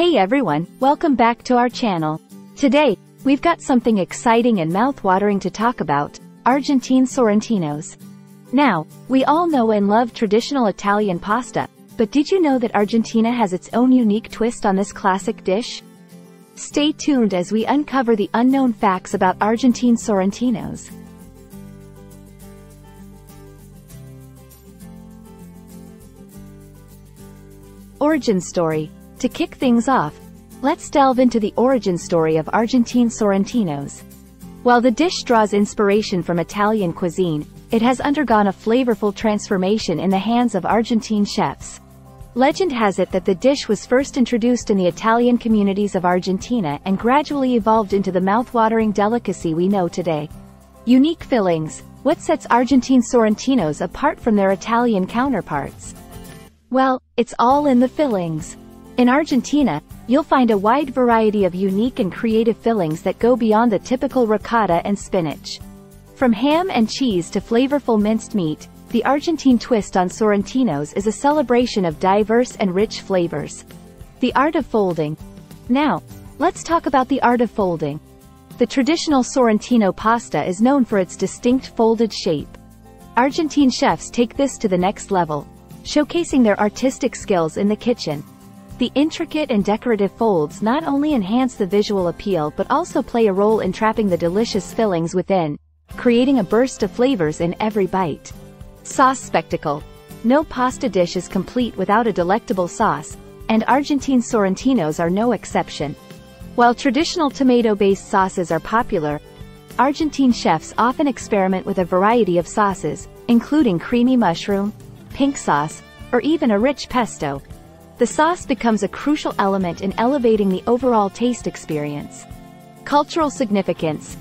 Hey everyone, welcome back to our channel. Today, we've got something exciting and mouth-watering to talk about, Argentine sorrentinos. Now, we all know and love traditional Italian pasta, but did you know that Argentina has its own unique twist on this classic dish? Stay tuned as we uncover the unknown facts about Argentine sorrentinos. Origin story. To kick things off, let's delve into the origin story of Argentine sorrentinos. While the dish draws inspiration from Italian cuisine, it has undergone a flavorful transformation in the hands of Argentine chefs. Legend has it that the dish was first introduced in the Italian communities of Argentina and gradually evolved into the mouth-watering delicacy we know today. Unique fillings. What sets Argentine sorrentinos apart from their Italian counterparts? Well, it's all in the fillings. In Argentina, you'll find a wide variety of unique and creative fillings that go beyond the typical ricotta and spinach. From ham and cheese to flavorful minced meat, the Argentine twist on sorrentinos is a celebration of diverse and rich flavors. The art of folding. Now, let's talk about the art of folding. The traditional sorrentino pasta is known for its distinct folded shape. Argentine chefs take this to the next level, showcasing their artistic skills in the kitchen. The intricate and decorative folds not only enhance the visual appeal but also play a role in trapping the delicious fillings within, creating a burst of flavors in every bite. Sauce spectacle. No pasta dish is complete without a delectable sauce, and Argentine sorrentinos are no exception. While traditional tomato-based sauces are popular, Argentine chefs often experiment with a variety of sauces, including creamy mushroom, pink sauce, or even a rich pesto. The sauce becomes a crucial element in elevating the overall taste experience. Cultural significance.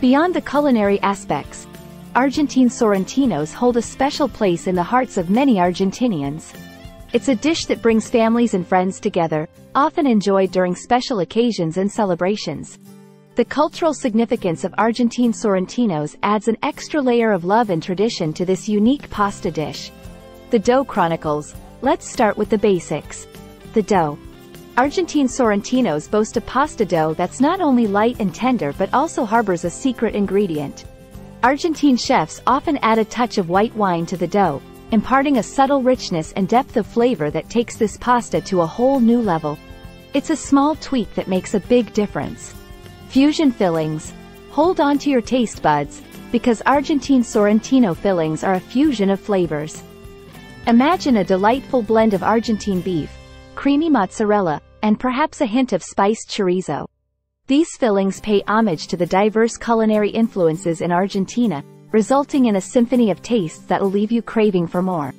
Beyond the culinary aspects, Argentine sorrentinos hold a special place in the hearts of many Argentinians. It's a dish that brings families and friends together, often enjoyed during special occasions and celebrations. The cultural significance of Argentine sorrentinos adds an extra layer of love and tradition to this unique pasta dish. The dough chronicles. Let's start with the basics. The dough. Argentine sorrentinos boast a pasta dough that's not only light and tender but also harbors a secret ingredient. Argentine chefs often add a touch of white wine to the dough, imparting a subtle richness and depth of flavor that takes this pasta to a whole new level. It's a small tweak that makes a big difference. Fusion fillings. Hold on to your taste buds, because Argentine sorrentino fillings are a fusion of flavors. Imagine a delightful blend of Argentine beef, creamy mozzarella, and perhaps a hint of spiced chorizo. These fillings pay homage to the diverse culinary influences in Argentina, resulting in a symphony of tastes that will leave you craving for more.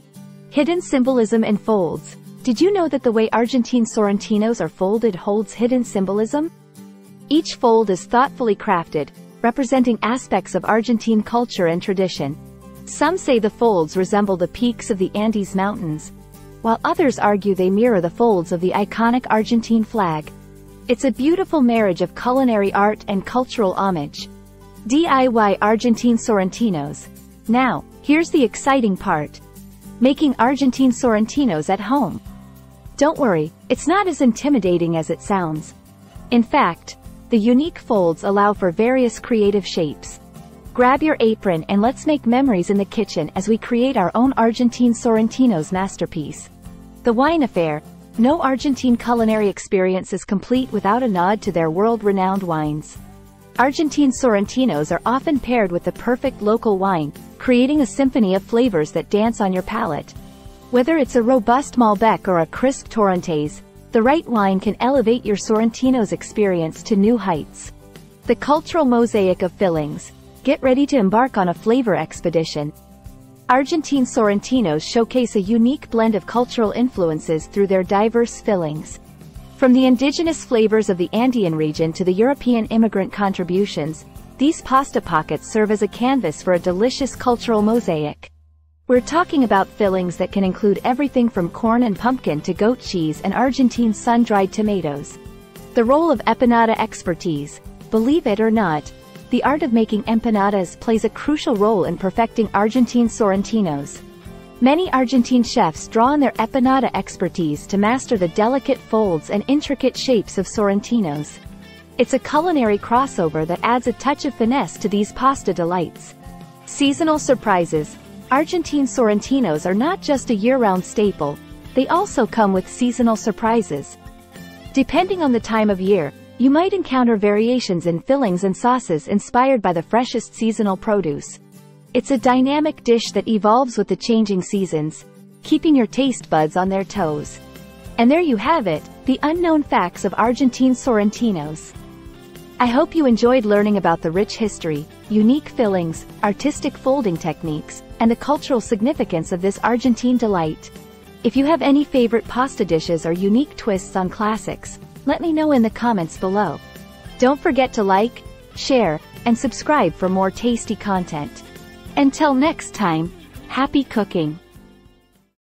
Hidden symbolism and folds. Did you know that the way Argentine sorrentinos are folded holds hidden symbolism? Each fold is thoughtfully crafted, representing aspects of Argentine culture and tradition. Some say the folds resemble the peaks of the Andes Mountains, while others argue they mirror the folds of the iconic Argentine flag. It's a beautiful marriage of culinary art and cultural homage. DIY Argentine sorrentinos. Now, here's the exciting part. Making Argentine sorrentinos at home. Don't worry, it's not as intimidating as it sounds. In fact, the unique folds allow for various creative shapes. Grab your apron and let's make memories in the kitchen as we create our own Argentine sorrentinos masterpiece. The wine affair. No Argentine culinary experience is complete without a nod to their world-renowned wines. Argentine sorrentinos are often paired with the perfect local wine, creating a symphony of flavors that dance on your palate. Whether it's a robust Malbec or a crisp Torrontés, the right wine can elevate your sorrentino's experience to new heights. The cultural mosaic of fillings. Get ready to embark on a flavor expedition. Argentine sorrentinos showcase a unique blend of cultural influences through their diverse fillings. From the indigenous flavors of the Andean region to the European immigrant contributions, these pasta pockets serve as a canvas for a delicious cultural mosaic. We're talking about fillings that can include everything from corn and pumpkin to goat cheese and Argentine sun-dried tomatoes. The role of empanada expertise. Believe it or not, the art of making empanadas plays a crucial role in perfecting Argentine sorrentinos. Many Argentine chefs draw on their empanada expertise to master the delicate folds and intricate shapes of sorrentinos. It's a culinary crossover that adds a touch of finesse to these pasta delights. Seasonal surprises. Argentine sorrentinos are not just a year-round staple, they also come with seasonal surprises. Depending on the time of year, you might encounter variations in fillings and sauces inspired by the freshest seasonal produce. It's a dynamic dish that evolves with the changing seasons, keeping your taste buds on their toes. And there you have it, the unknown facts of Argentine sorrentinos. I hope you enjoyed learning about the rich history, unique fillings, artistic folding techniques, and the cultural significance of this Argentine delight. If you have any favorite pasta dishes or unique twists on classics, let me know in the comments below. Don't forget to like, share, and subscribe for more tasty content. Until next time, happy cooking!